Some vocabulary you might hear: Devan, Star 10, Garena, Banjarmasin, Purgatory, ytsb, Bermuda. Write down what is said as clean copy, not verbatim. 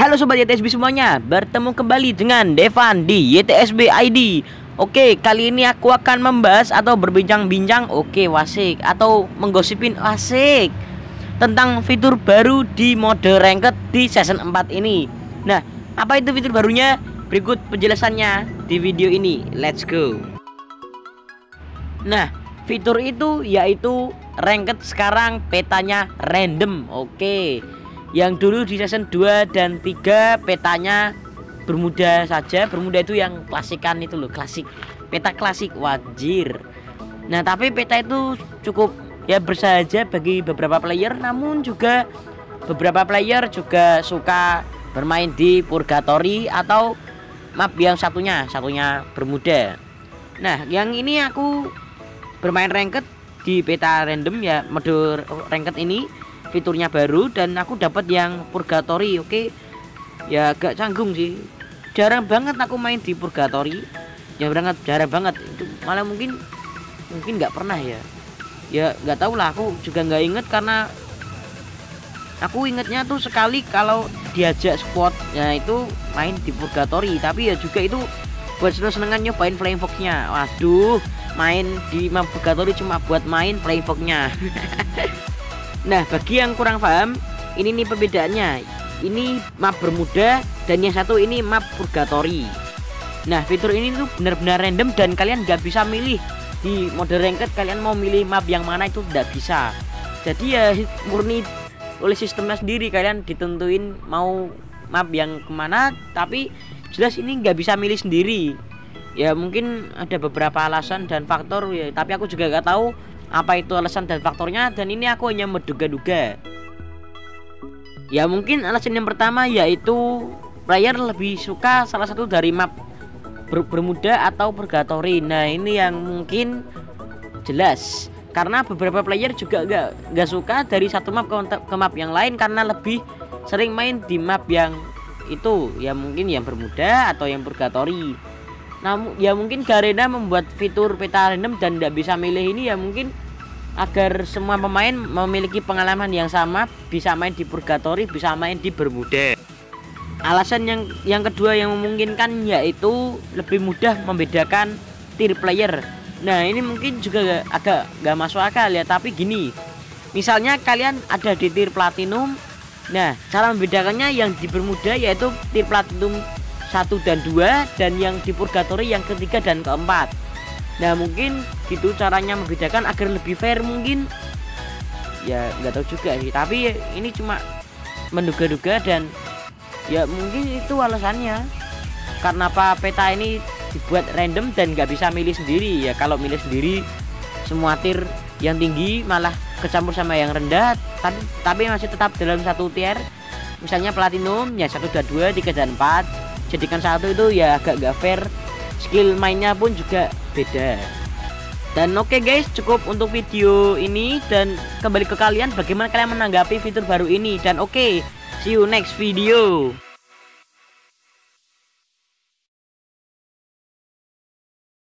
Halo sobat YTSB semuanya, bertemu kembali dengan Devan di YTSB ID. Oke, kali ini aku akan membahas atau berbincang-bincang, wasik atau menggosipin asik tentang fitur baru di mode ranked di season 4 ini. Nah, apa itu fitur barunya? Berikut penjelasannya di video ini. Let's go. Nah, fitur itu yaitu ranked sekarang petanya random. Oke. Yang dulu di season 2 dan 3 petanya Bermuda saja. Bermuda itu yang klasikan itu loh, klasik. Peta klasik, wajir. Nah, tapi peta itu cukup ya bersahaja bagi beberapa player, namun juga beberapa player juga suka bermain di Purgatory atau map yang satunya Bermuda. Nah, yang ini aku bermain ranked di peta random ya, mode ranked ini. Fiturnya baru dan aku dapat yang Purgatory. Oke. Ya agak canggung sih. Jarang banget aku main di Purgatory. Ya berangkat jarang banget. Itu malah mungkin nggak pernah ya. Ya nggak tahu lah, aku juga nggak inget karena aku ingetnya tuh sekali kalau diajak squad. Nah itu main di Purgatory, tapi ya juga itu buat seneng-senengan nyobain Flying Fox-nya. Waduh, main di map Purgatory cuma buat main Flying Fox-nya. Nah, bagi yang kurang paham, ini nih perbedaannya. Ini map Bermuda dan yang satu ini map Purgatory. Nah, fitur ini tuh benar-benar random dan kalian nggak bisa milih di mode ranked. Kalian mau milih map yang mana itu nggak bisa. Jadi ya murni oleh sistemnya sendiri, kalian ditentuin mau map yang kemana. Tapi jelas ini nggak bisa milih sendiri. Ya mungkin ada beberapa alasan dan faktor ya. Tapi aku juga nggak tahu apa itu alasan dan faktornya, dan ini aku hanya menduga-duga. Ya mungkin alasan yang pertama yaitu player lebih suka salah satu dari map Bermuda atau Purgatory. Nah ini yang mungkin jelas karena beberapa player juga nggak suka dari satu map ke map yang lain karena lebih sering main di map yang itu ya, mungkin yang Bermuda atau yang Purgatory. Namun ya mungkin Garena membuat fitur peta random dan tidak bisa milih ini ya mungkin agar semua pemain memiliki pengalaman yang sama, bisa main di Purgatory, bisa main di Bermuda. Alasan yang kedua yang memungkinkan yaitu lebih mudah membedakan tier player. Nah ini mungkin juga agak nggak masuk akal ya, tapi gini, misalnya kalian ada di tier platinum. Nah cara membedakannya yang di Bermuda yaitu tier platinum 1 dan 2, dan yang di Purgatory yang ketiga dan keempat. Nah mungkin gitu caranya membedakan agar lebih fair mungkin. Ya nggak tahu juga sih, tapi ini cuma menduga-duga dan ya mungkin itu alasannya. Karena apa peta ini dibuat random dan nggak bisa milih sendiri. Ya kalau milih sendiri semua tier yang tinggi malah kecampur sama yang rendah, tapi masih tetap dalam satu tier. Misalnya platinum ya 1 dan 2, 3 dan 4. Jadikan satu itu ya agak gak fair, skill mainnya pun juga beda. Dan oke guys, cukup untuk video ini dan kembali ke kalian bagaimana kalian menanggapi fitur baru ini. Dan oke, see you next video.